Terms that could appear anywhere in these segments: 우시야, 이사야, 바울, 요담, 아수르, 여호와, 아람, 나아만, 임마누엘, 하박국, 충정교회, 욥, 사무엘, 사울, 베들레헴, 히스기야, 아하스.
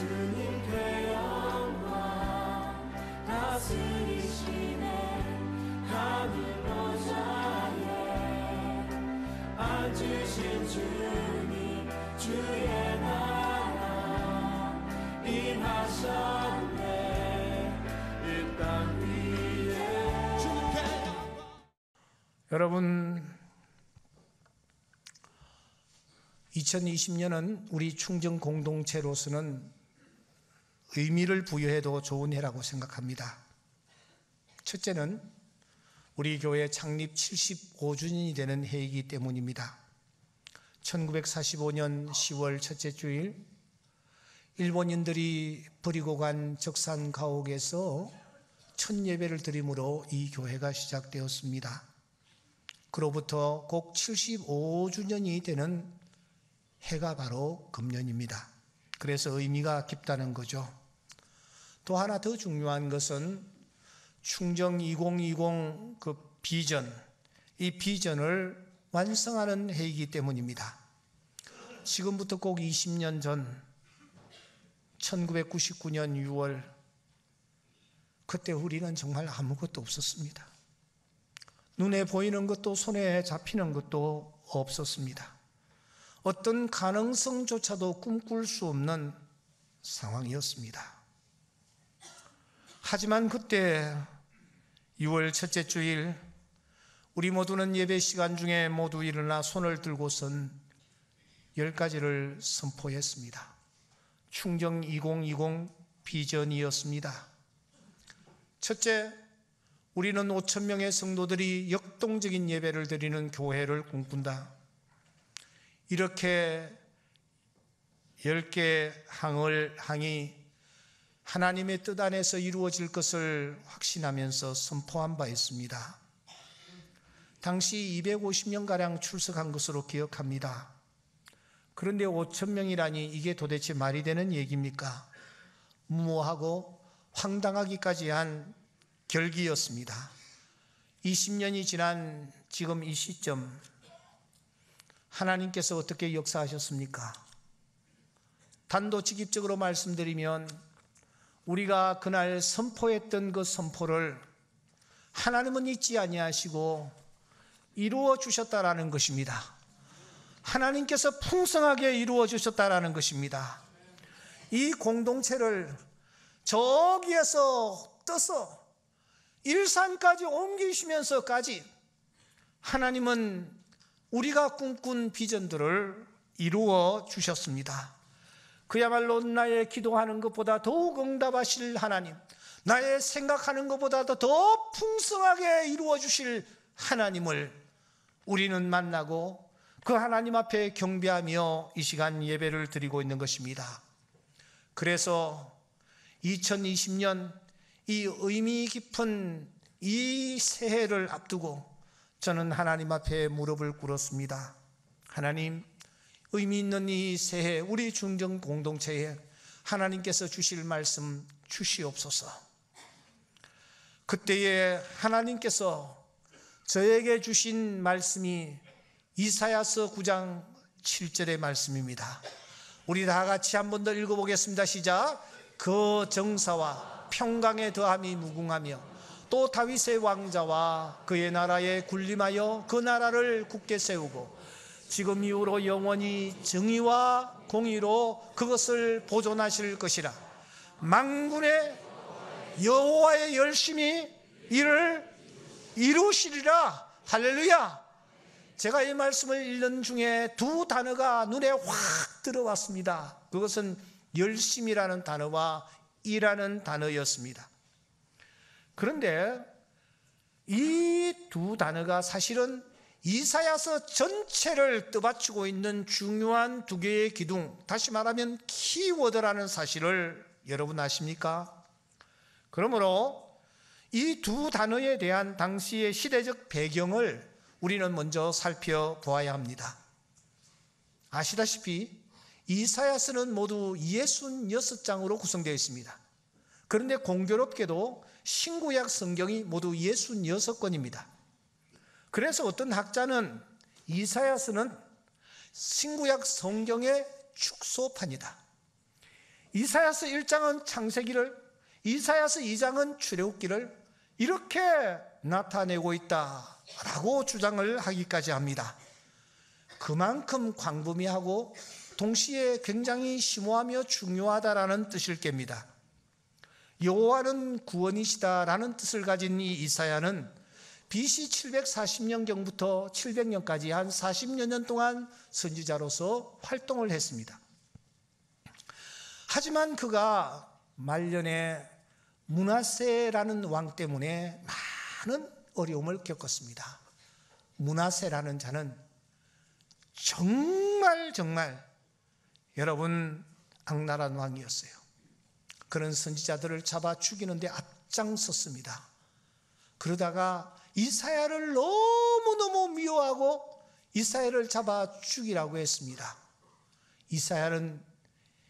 주님께 영광 다스리시네 하늘 보좌에 앉으신 주님 주의 나라 임하셨네 이 땅 위에 주님께 영광. 여러분 2020년은 우리 충정 공동체로서는 의미를 부여해도 좋은 해라고 생각합니다. 첫째는 우리 교회 창립 75주년이 되는 해이기 때문입니다. 1945년 10월 첫째 주일 일본인들이 버리고 간 적산 가옥에서 첫 예배를 드림으로 이 교회가 시작되었습니다. 그로부터 곧 75주년이 되는 해가 바로 금년입니다. 그래서 의미가 깊다는 거죠. 또 하나 더 중요한 것은 충정 2020 그 비전, 이 비전을 완성하는 해이기 때문입니다. 지금부터 꼭 20년 전 1999년 6월 그때 우리는 정말 아무것도 없었습니다. 눈에 보이는 것도 손에 잡히는 것도 없었습니다. 어떤 가능성조차도 꿈꿀 수 없는 상황이었습니다. 하지만 그때 6월 첫째 주일 우리 모두는 예배 시간 중에 모두 일어나 손을 들고선 10가지를 선포했습니다. 충정 2020 비전이었습니다. 첫째, 우리는 5,000명의 성도들이 역동적인 예배를 드리는 교회를 꿈꾼다. 이렇게 10개의 항이 하나님의 뜻 안에서 이루어질 것을 확신하면서 선포한 바 있습니다. 당시 250명가량 출석한 것으로 기억합니다. 그런데 5,000명이라니 이게 도대체 말이 되는 얘기입니까? 무모하고 황당하기까지 한 결기였습니다. 20년이 지난 지금 이 시점 하나님께서 어떻게 역사하셨습니까? 단도직입적으로 말씀드리면 우리가 그날 선포했던 그 선포를 하나님은 잊지 아니하시고 이루어 주셨다라는 것입니다. 하나님께서 풍성하게 이루어 주셨다라는 것입니다. 이 공동체를 저기에서 떠서 일산까지 옮기시면서까지 하나님은 우리가 꿈꾼 비전들을 이루어 주셨습니다. 그야말로 나의 기도하는 것보다 더욱 응답하실 하나님, 나의 생각하는 것보다도 더 풍성하게 이루어 주실 하나님을 우리는 만나고 그 하나님 앞에 경배하며 이 시간 예배를 드리고 있는 것입니다. 그래서 2020년 이 의미 깊은 이 새해를 앞두고 저는 하나님 앞에 무릎을 꿇었습니다. 하나님, 의미 있는 이 새해 우리 중정 공동체에 하나님께서 주실 말씀 주시옵소서. 그때에 하나님께서 저에게 주신 말씀이 이사야서 9장 7절의 말씀입니다. 우리 다 같이 한 번 더 읽어보겠습니다. 시작. 그 정사와 평강의 더함이 무궁하며 또 다윗의 왕자와 그의 나라에 군림하여 그 나라를 굳게 세우고 지금 이후로 영원히 정의와 공의로 그것을 보존하실 것이라. 만군의 여호와의 열심히 이를 이루시리라. 할렐루야. 제가 이 말씀을 읽는 중에 두 단어가 눈에 확 들어왔습니다. 그것은 열심이라는 단어와 이라는 단어였습니다. 그런데 이 두 단어가 사실은 이사야서 전체를 떠받치고 있는 중요한 두 개의 기둥, 다시 말하면 키워드라는 사실을 여러분 아십니까? 그러므로 이 두 단어에 대한 당시의 시대적 배경을 우리는 먼저 살펴보아야 합니다. 아시다시피 이사야서는 모두 66장으로 구성되어 있습니다. 그런데 공교롭게도 신구약 성경이 모두 66권입니다. 그래서 어떤 학자는 이사야서는 신구약 성경의 축소판이다, 이사야서 1장은 창세기를, 이사야서 2장은 출애굽기를 이렇게 나타내고 있다라고 주장을 하기까지 합니다. 그만큼 광범위하고 동시에 굉장히 심오하며 중요하다라는 뜻일 겁니다. 여호와는 구원이시다라는 뜻을 가진 이 이사야는 BC 740년경부터 700년까지 한 40여 년 동안 선지자로서 활동을 했습니다. 하지만 그가 말년에 므낫세라는 왕 때문에 많은 어려움을 겪었습니다. 므낫세라는 자는 정말 여러분 악랄한 왕이었어요. 그런 선지자들을 잡아 죽이는데 앞장섰습니다. 그러다가 이사야를 너무너무 미워하고 이사야를 잡아 죽이라고 했습니다. 이사야는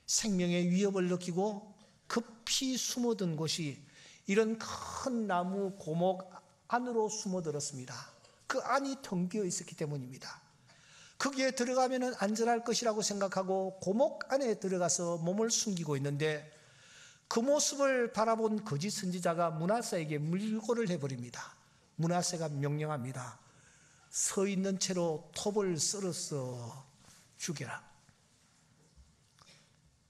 생명의 위협을 느끼고 급히 숨어든 곳이 이런 큰 나무 고목 안으로 숨어들었습니다. 그 안이 텅 비어 있었기 때문입니다. 거기에 들어가면 안전할 것이라고 생각하고 고목 안에 들어가서 몸을 숨기고 있는데 그 모습을 바라본 거짓 선지자가 므낫세에게 물고를 해버립니다. 므낫세가 명령합니다. 서 있는 채로 톱을 썰어서 죽여라.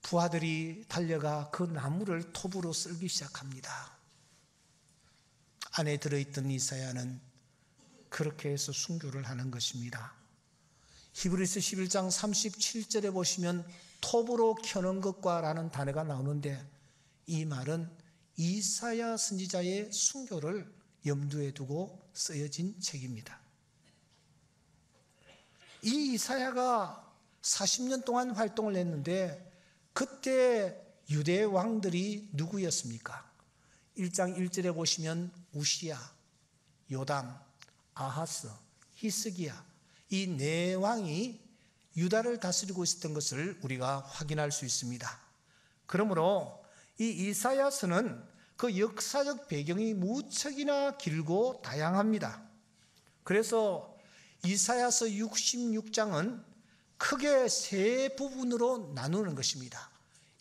부하들이 달려가 그 나무를 톱으로 썰기 시작합니다. 안에 들어있던 이사야는 그렇게 해서 순교를 하는 것입니다. 히브리서 11장 37절에 보시면 톱으로 켜는 것과 라는 단어가 나오는데 이 말은 이사야 선지자의 순교를 염두에 두고 쓰여진 책입니다. 이 이사야가 40년 동안 활동을 했는데 그때 유대 왕들이 누구였습니까? 1장 1절에 보시면 우시야, 요담, 아하스, 히스기야 이 네 왕이 유다를 다스리고 있었던 것을 우리가 확인할 수 있습니다. 그러므로 이 이사야서는 그 역사적 배경이 무척이나 길고 다양합니다. 그래서 이사야서 66장은 크게 세 부분으로 나누는 것입니다.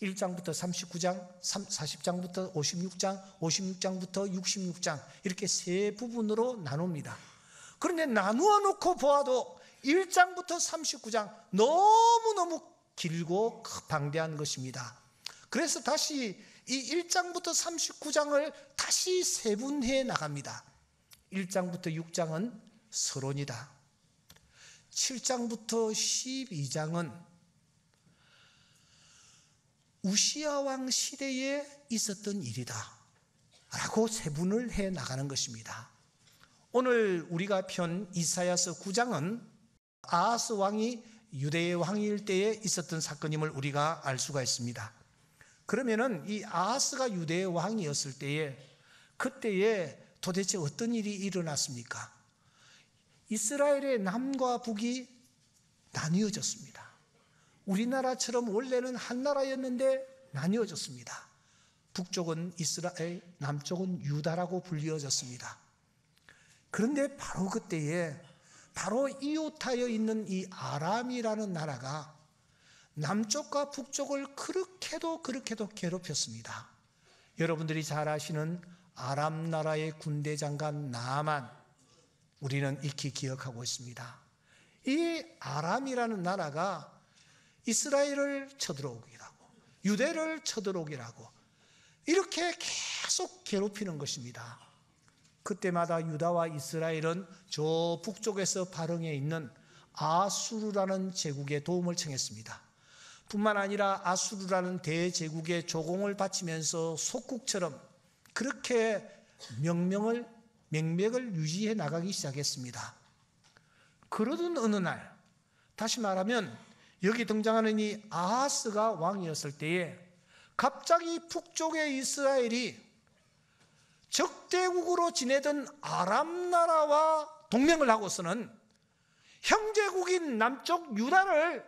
1장부터 39장, 40장부터 56장, 56장부터 66장 이렇게 세 부분으로 나눕니다. 그런데 나누어 놓고 보아도 1장부터 39장 너무너무 길고 방대한 것입니다. 그래서 다시 이 1장부터 39장을 다시 세분해 나갑니다. 1장부터 6장은 서론이다. 7장부터 12장은 우시야 왕 시대에 있었던 일이다 라고 세분을 해 나가는 것입니다. 오늘 우리가 편 이사야서 9장은 아하스 왕이 유대의 왕일 때에 있었던 사건임을 우리가 알 수가 있습니다. 그러면은 이 아하스가 유대의 왕이었을 때에 그때에 도대체 어떤 일이 일어났습니까? 이스라엘의 남과 북이 나뉘어졌습니다. 우리나라처럼 원래는 한 나라였는데 나뉘어졌습니다. 북쪽은 이스라엘, 남쪽은 유다라고 불리어졌습니다. 그런데 바로 그때에 바로 이웃하여 있는 이 아람이라는 나라가 남쪽과 북쪽을 그렇게도 괴롭혔습니다. 여러분들이 잘 아시는 아람 나라의 군대 장관 나아만 우리는 익히 기억하고 있습니다. 이 아람이라는 나라가 이스라엘을 쳐들어오기라고 유대를 쳐들어오기라고 이렇게 계속 괴롭히는 것입니다. 그때마다 유다와 이스라엘은 저 북쪽에서 발흥해 있는 아수르라는 제국의 도움을 청했습니다. 뿐만 아니라 아수르라는 대제국의 조공을 바치면서 속국처럼 그렇게 명맥을 유지해 나가기 시작했습니다. 그러던 어느 날, 다시 말하면 여기 등장하는 이 아하스가 왕이었을 때에 갑자기 북쪽의 이스라엘이 적대국으로 지내던 아람 나라와 동맹을 하고서는 형제국인 남쪽 유다를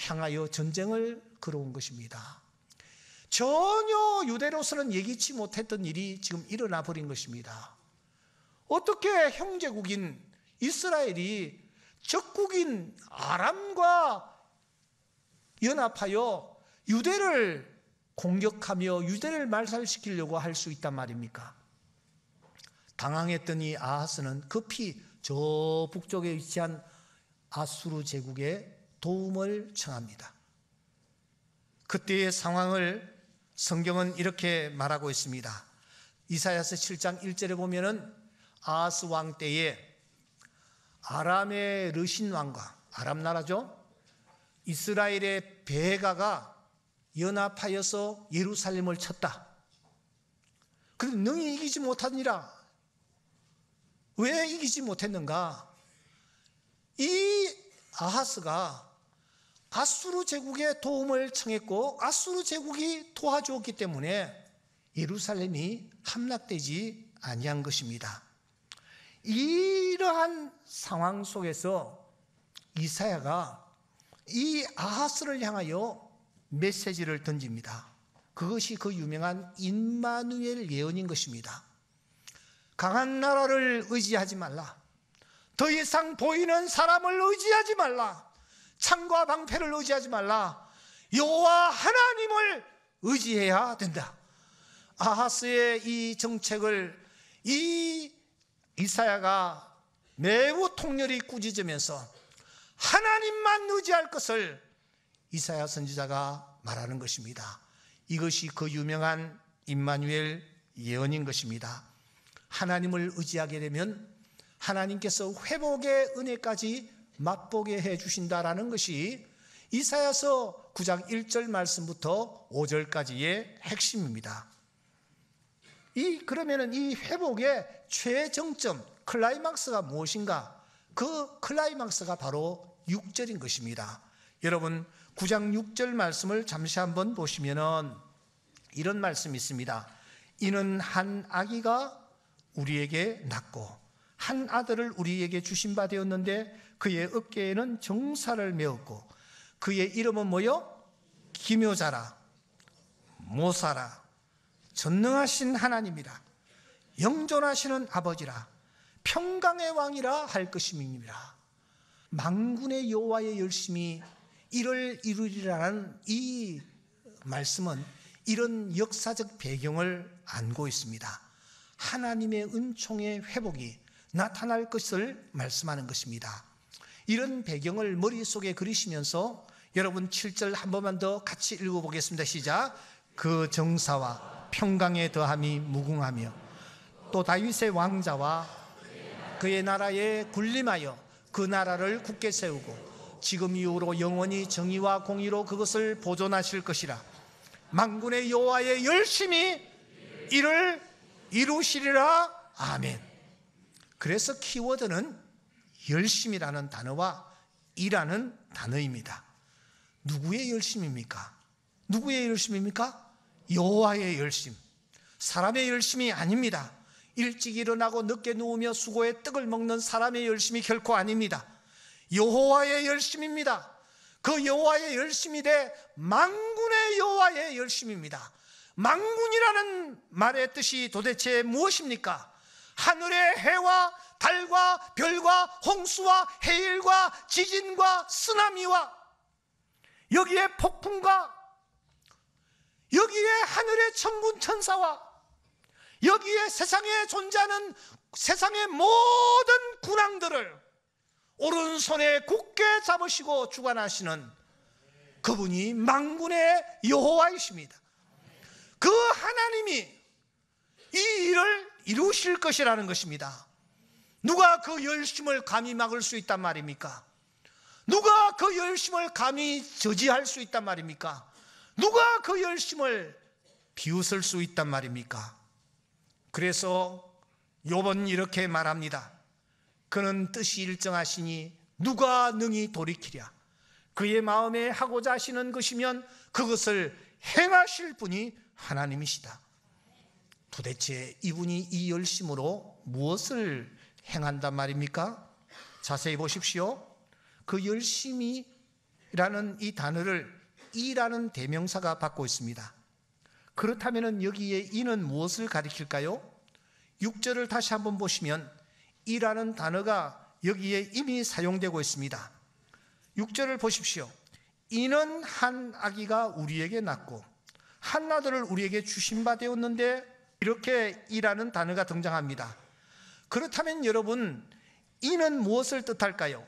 향하여 전쟁을 걸어온 것입니다. 전혀 유대로서는 예기치 못했던 일이 지금 일어나 버린 것입니다. 어떻게 형제국인 이스라엘이 적국인 아람과 연합하여 유대를 공격하며 유대를 말살시키려고 할 수 있단 말입니까? 당황했더니 아하스는 급히 저 북쪽에 위치한 아수르 제국에 도움을 청합니다. 그때의 상황을 성경은 이렇게 말하고 있습니다. 이사야서 7장 1절에 보면은 아하스 왕 때에 아람의 르신 왕과, 아람 나라죠, 이스라엘의 베가가 연합하여서 예루살렘을 쳤다. 그런데 능히 이기지 못하니라. 왜 이기지 못했는가? 이 아하스가 아수르 제국의 도움을 청했고 아수르 제국이 도와주었기 때문에 예루살렘이 함락되지 아니한 것입니다. 이러한 상황 속에서 이사야가 이 아하스를 향하여 메시지를 던집니다. 그것이 그 유명한 임마누엘 예언인 것입니다. 강한 나라를 의지하지 말라. 더 이상 보이는 사람을 의지하지 말라. 창과 방패를 의지하지 말라. 여호와 하나님을 의지해야 된다. 아하스의 이 정책을 이 이사야가 매우 통렬히 꾸짖으면서 하나님만 의지할 것을 이사야 선지자가 말하는 것입니다. 이것이 그 유명한 임마누엘 예언인 것입니다. 하나님을 의지하게 되면 하나님께서 회복의 은혜까지 맛보게 해주신다라는 것이 이사야서 9장 1절 말씀부터 5절까지의 핵심입니다. 그러면은 이 회복의 최정점, 클라이막스가 무엇인가? 그 클라이막스가 바로 6절인 것입니다. 여러분 9장 6절 말씀을 잠시 한번 보시면은 이런 말씀이 있습니다. 이는 한 아기가 우리에게 낳고 한 아들을 우리에게 주신 바 되었는데 그의 어깨에는 정사를 메었고 그의 이름은 뭐요? 기묘자라, 모사라, 전능하신 하나님이라, 영존하시는 아버지라, 평강의 왕이라 할 것임이니라. 만군의 여호와의 열심히 이를 이루리라는 이 말씀은 이런 역사적 배경을 안고 있습니다. 하나님의 은총의 회복이 나타날 것을 말씀하는 것입니다. 이런 배경을 머릿속에 그리시면서 여러분 7절 한 번만 더 같이 읽어보겠습니다. 시작. 그 정사와 평강의 더함이 무궁하며 또 다윗의 왕자와 그의 나라에 군림하여 그 나라를 굳게 세우고 지금 이후로 영원히 정의와 공의로 그것을 보존하실 것이라. 만군의 여호와의 열심히 이를 이루시리라. 아멘. 그래서 키워드는 열심이라는 단어와 이라는 단어입니다. 누구의 열심입니까? 누구의 열심입니까? 여호와의 열심. 사람의 열심이 아닙니다. 일찍 일어나고 늦게 누우며 수고에 떡을 먹는 사람의 열심이 결코 아닙니다. 여호와의 열심입니다. 그 여호와의 열심이 돼 만군의 여호와의 열심입니다. 만군이라는 말의 뜻이 도대체 무엇입니까? 하늘의 해와 달과 별과 홍수와 해일과 지진과 쓰나미와 여기에 폭풍과 여기에 하늘의 천군 천사와 여기에 세상에 존재하는 세상의 모든 군왕들을 오른손에 굳게 잡으시고 주관하시는 그분이 만군의 여호와이십니다. 그 하나님이 이 일을 이루실 것이라는 것입니다. 누가 그 열심을 감히 막을 수 있단 말입니까? 누가 그 열심을 감히 저지할 수 있단 말입니까? 누가 그 열심을 비웃을 수 있단 말입니까? 그래서 욥은 이렇게 말합니다. 그는 뜻이 일정하시니 누가 능히 돌이키랴. 그의 마음에 하고자 하시는 것이면 그것을 행하실 분이 하나님이시다. 도대체 이분이 이 열심으로 무엇을 행한단 말입니까? 자세히 보십시오. 그 열심이라는 이 단어를 이라는 대명사가 받고 있습니다. 그렇다면 여기에 이는 무엇을 가리킬까요? 6절을 다시 한번 보시면 이라는 단어가 여기에 이미 사용되고 있습니다. 6절을 보십시오. 이는 한 아기가 우리에게 낳고 한나들을 우리에게 주신 바 되었는데 이렇게 이라는 단어가 등장합니다. 그렇다면 여러분, 이는 무엇을 뜻할까요?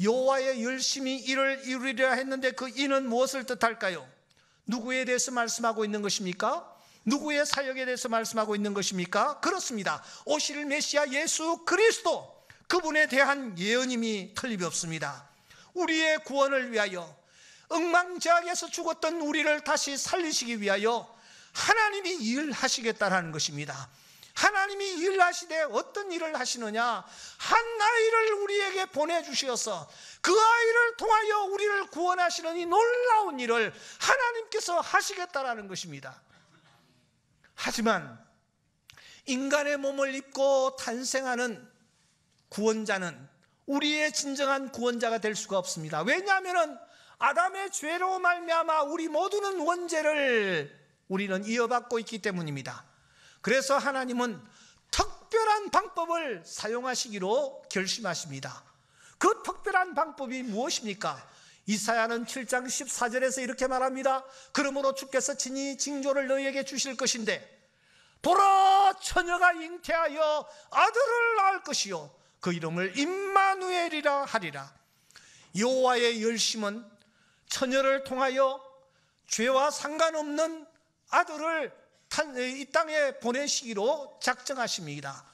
여호와의 열심히 일을 이루리라 했는데 그 이는 무엇을 뜻할까요? 누구에 대해서 말씀하고 있는 것입니까? 누구의 사역에 대해서 말씀하고 있는 것입니까? 그렇습니다. 오실 메시아 예수 그리스도, 그분에 대한 예언임이 틀림이 없습니다. 우리의 구원을 위하여, 엉망자악에서 죽었던 우리를 다시 살리시기 위하여 하나님이 일하시겠다라는 것입니다. 하나님이 일하시되 어떤 일을 하시느냐? 한 아이를 우리에게 보내주셔서 그 아이를 통하여 우리를 구원하시는 이 놀라운 일을 하나님께서 하시겠다라는 것입니다. 하지만 인간의 몸을 입고 탄생하는 구원자는 우리의 진정한 구원자가 될 수가 없습니다. 왜냐하면 아담의 죄로 말미암아 우리 모두는 원죄를 우리는 이어받고 있기 때문입니다. 그래서 하나님은 특별한 방법을 사용하시기로 결심하십니다. 그 특별한 방법이 무엇입니까? 이사야는 7장 14절에서 이렇게 말합니다. 그러므로 주께서 친히 징조를 너희에게 주실 것인데 보라, 처녀가 잉태하여 아들을 낳을 것이요 그 이름을 임마누엘이라 하리라. 여호와의 열심은 처녀를 통하여 죄와 상관없는 아들을 이 땅에 보내시기로 작정하십니다.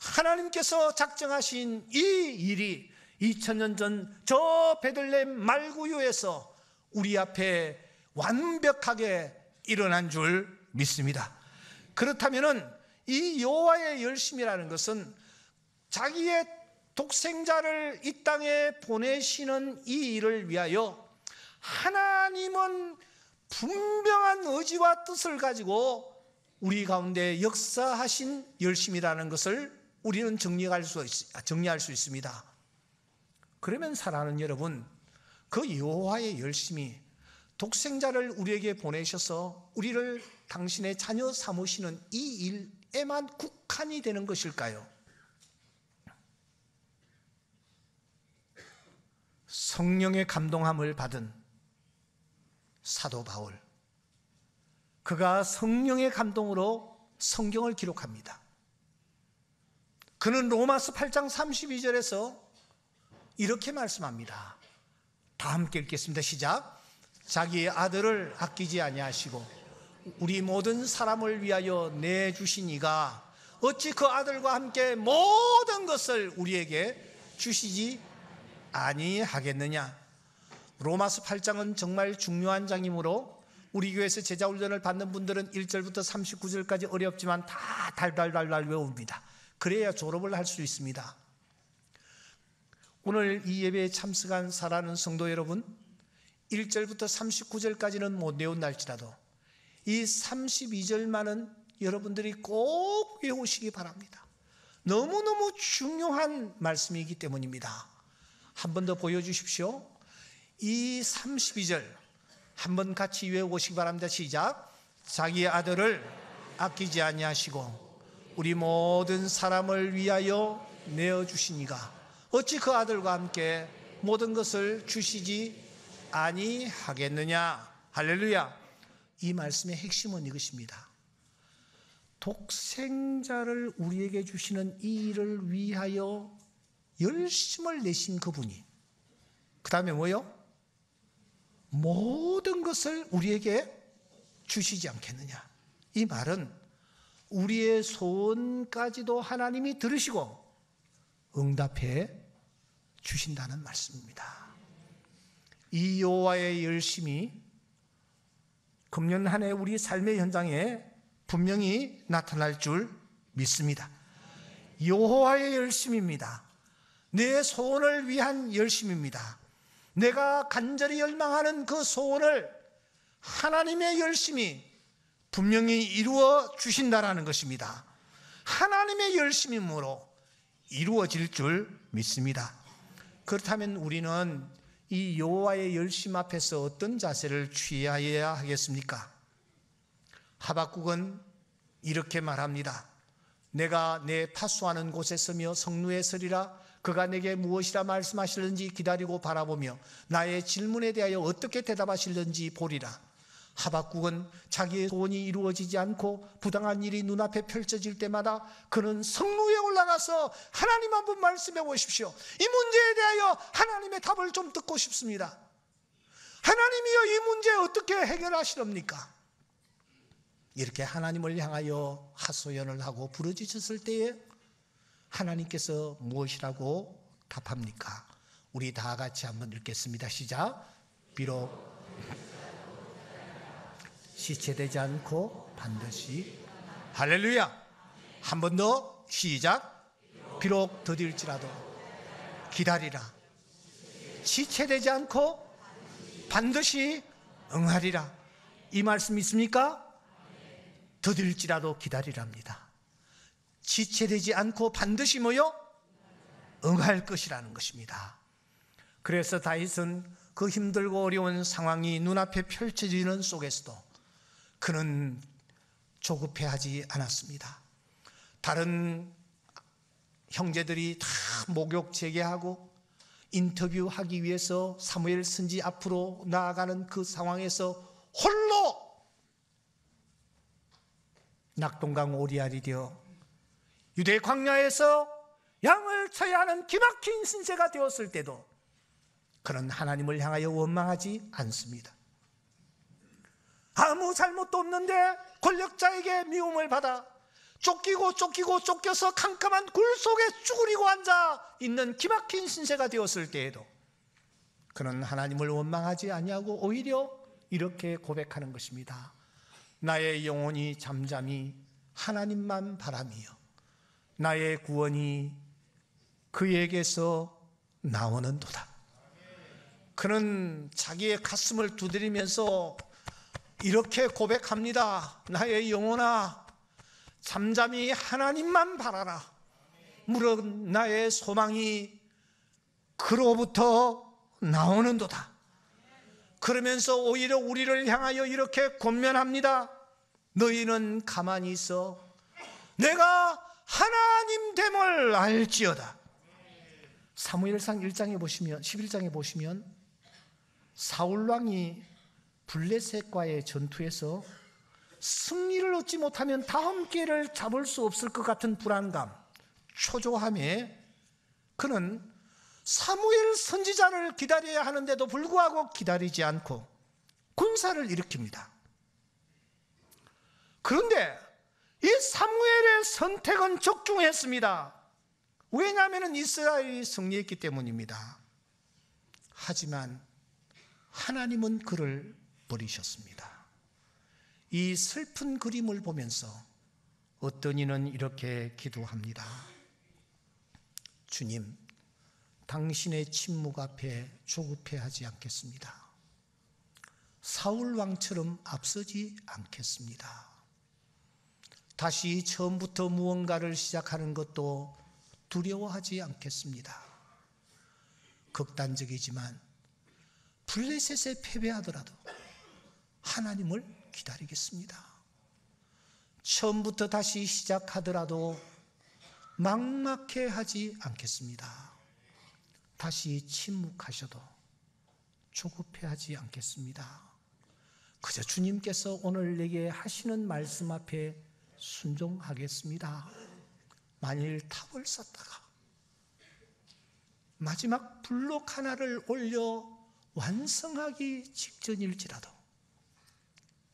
하나님께서 작정하신 이 일이 2000년 전 저 베들레헴 말구유에서 우리 앞에 완벽하게 일어난 줄 믿습니다. 그렇다면 이 여호와의 열심이라는 것은 자기의 독생자를 이 땅에 보내시는 이 일을 위하여 하나님은 분명한 의지와 뜻을 가지고 우리 가운데 역사하신 열심이라는 것을 우리는 정리할 수 있습니다. 그러면 사랑하는 여러분, 그 여호와의 열심이 독생자를 우리에게 보내셔서 우리를 당신의 자녀 삼으시는 이 일에만 국한이 되는 것일까요? 성령의 감동함을 받은 사도 바울, 그가 성령의 감동으로 성경을 기록합니다. 그는 로마서 8장 32절에서 이렇게 말씀합니다. 다 함께 읽겠습니다. 시작. 자기의 아들을 아끼지 아니하시고 우리 모든 사람을 위하여 내주신 이가 어찌 그 아들과 함께 모든 것을 우리에게 주시지 아니하겠느냐. 로마서 8장은 정말 중요한 장이므로 우리 교회에서 제자훈련을 받는 분들은 1절부터 39절까지 어렵지만 다 달달달달 외웁니다. 그래야 졸업을 할 수 있습니다. 오늘 이 예배에 참석한 사랑하는 성도 여러분, 1절부터 39절까지는 못 외운날지라도 이 32절만은 여러분들이 꼭 외우시기 바랍니다. 너무너무 중요한 말씀이기 때문입니다. 한 번 더 보여주십시오. 이 32절 한 번 같이 외우시기 바랍니다. 시작. 자기의 아들을 아끼지 아니하시고 우리 모든 사람을 위하여 내어주시니가 어찌 그 아들과 함께 모든 것을 주시지 아니하겠느냐. 할렐루야. 이 말씀의 핵심은 이것입니다. 독생자를 우리에게 주시는 이 일을 위하여 열심을 내신 그분이, 그 다음에 뭐요? 모든 것을 우리에게 주시지 않겠느냐. 이 말은 우리의 소원까지도 하나님이 들으시고 응답해 주신다는 말씀입니다. 이 여호와의 열심이 금년 한 해 우리 삶의 현장에 분명히 나타날 줄 믿습니다. 여호와의 열심입니다. 내 소원을 위한 열심입니다. 내가 간절히 열망하는 그 소원을 하나님의 열심이 분명히 이루어 주신다라는 것입니다. 하나님의 열심이므로 이루어질 줄 믿습니다. 그렇다면 우리는 이 여호와의 열심 앞에서 어떤 자세를 취해야 하겠습니까? 하박국은 이렇게 말합니다. 내가 내 파수하는 곳에 서며 성루에 서리라. 그가 내게 무엇이라 말씀하시는지 기다리고 바라보며 나의 질문에 대하여 어떻게 대답하시는지 보리라. 하박국은 자기의 소원이 이루어지지 않고 부당한 일이 눈앞에 펼쳐질 때마다 그는 성루에 올라가서 하나님 한번 말씀해 보십시오. 이 문제에 대하여 하나님의 답을 좀 듣고 싶습니다. 하나님이여, 이 문제 어떻게 해결하시렵니까? 이렇게 하나님을 향하여 하소연을 하고 부르짖었을 때에 하나님께서 무엇이라고 답합니까? 우리 다 같이 한번 읽겠습니다. 시작. 비록 지체되지 않고 반드시. 할렐루야. 한 번 더. 시작. 비록 더딜지라도 기다리라. 지체되지 않고 반드시 응하리라. 이 말씀 있습니까? 더딜지라도 기다리랍니다. 지체되지 않고 반드시 뭐요? 응할 것이라는 것입니다. 그래서 다윗은 그 힘들고 어려운 상황이 눈앞에 펼쳐지는 속에서도 그는 조급해하지 않았습니다. 다른 형제들이 다 목욕 재개하고 인터뷰하기 위해서 사무엘 선지 앞으로 나아가는 그 상황에서 홀로 낙동강 오리알이 되어 유대 광야에서 양을 쳐야 하는 기막힌 신세가 되었을 때도 그는 하나님을 향하여 원망하지 않습니다. 아무 잘못도 없는데 권력자에게 미움을 받아 쫓기고 쫓겨서 캄캄한 굴 속에 쭈그리고 앉아 있는 기막힌 신세가 되었을 때에도 그는 하나님을 원망하지 아니하고 오히려 이렇게 고백하는 것입니다. 나의 영혼이 잠잠히 하나님만 바라며 나의 구원이 그에게서 나오는도다. 그는 자기의 가슴을 두드리면서 이렇게 고백합니다. 나의 영혼아, 잠잠히 하나님만 바라라. 물론 나의 소망이 그로부터 나오는도다. 그러면서 오히려 우리를 향하여 이렇게 권면합니다. 너희는 가만히 있어 내가 하나님 됨을 알지어다. 사무엘상 1장에 보시면, 11장에 보시면 사울왕이 블레셋과의 전투에서 승리를 얻지 못하면 다음 기회를 잡을 수 없을 것 같은 불안감, 초조함에 그는 사무엘 선지자를 기다려야 하는데도 불구하고 기다리지 않고 군사를 일으킵니다. 그런데 이 사무엘의 선택은 적중했습니다. 왜냐하면 이스라엘이 승리했기 때문입니다. 하지만 하나님은 그를 버리셨습니다. 이 슬픈 그림을 보면서 어떤 이는 이렇게 기도합니다. 주님, 당신의 침묵 앞에 조급해하지 않겠습니다. 사울 왕처럼 앞서지 않겠습니다. 다시 처음부터 무언가를 시작하는 것도 두려워하지 않겠습니다. 극단적이지만 블레셋에 패배하더라도 하나님을 기다리겠습니다. 처음부터 다시 시작하더라도 막막해 하지 않겠습니다. 다시 침묵하셔도 조급해 하지 않겠습니다. 그저 주님께서 오늘 내게 하시는 말씀 앞에 순종하겠습니다. 만일 탑을 쌓다가 마지막 블록 하나를 올려 완성하기 직전일지라도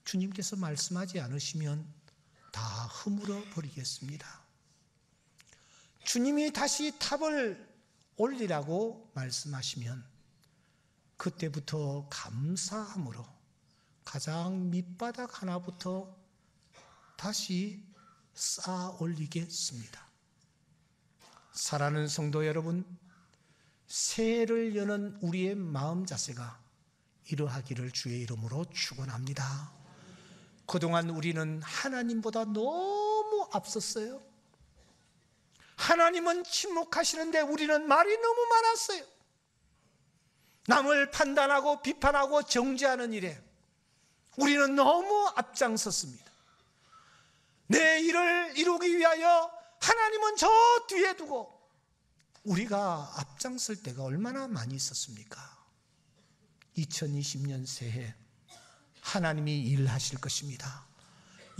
주님께서 말씀하지 않으시면 다 허물어 버리겠습니다. 주님이 다시 탑을 올리라고 말씀하시면 그때부터 감사함으로 가장 밑바닥 하나부터 다시 쌓아 올리겠습니다. 사랑하는 성도 여러분, 새해를 여는 우리의 마음 자세가 이러하기를 주의 이름으로 축원합니다. 그동안 우리는 하나님보다 너무 앞섰어요. 하나님은 침묵하시는데 우리는 말이 너무 많았어요. 남을 판단하고 비판하고 정죄하는 일에 우리는 너무 앞장섰습니다. 내 일을 이루기 위하여 하나님은 저 뒤에 두고 우리가 앞장설 때가 얼마나 많이 있었습니까? 2020년 새해 하나님이 일하실 것입니다.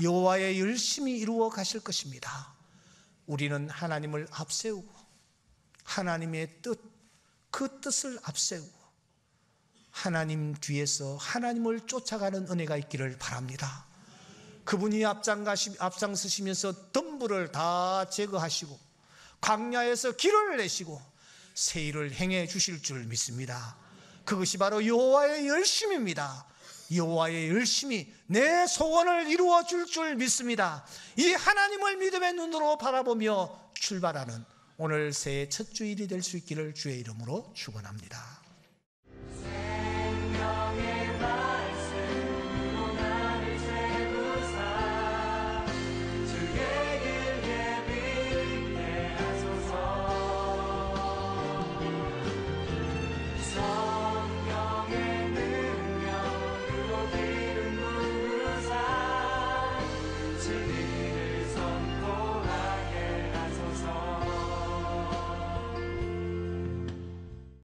여호와의 열심히 이루어 가실 것입니다. 우리는 하나님을 앞세우고 하나님의 뜻, 그 뜻을 앞세우고 하나님 뒤에서 하나님을 쫓아가는 은혜가 있기를 바랍니다. 그분이 앞장서시면서 덤불을 다 제거하시고 광야에서 길을 내시고 세일을 행해 주실 줄 믿습니다. 그것이 바로 여호와의 열심입니다. 여호와의 열심이 내 소원을 이루어 줄 줄 믿습니다. 이 하나님을 믿음의 눈으로 바라보며 출발하는 오늘 새해 첫 주일이 될 수 있기를 주의 이름으로 축원합니다.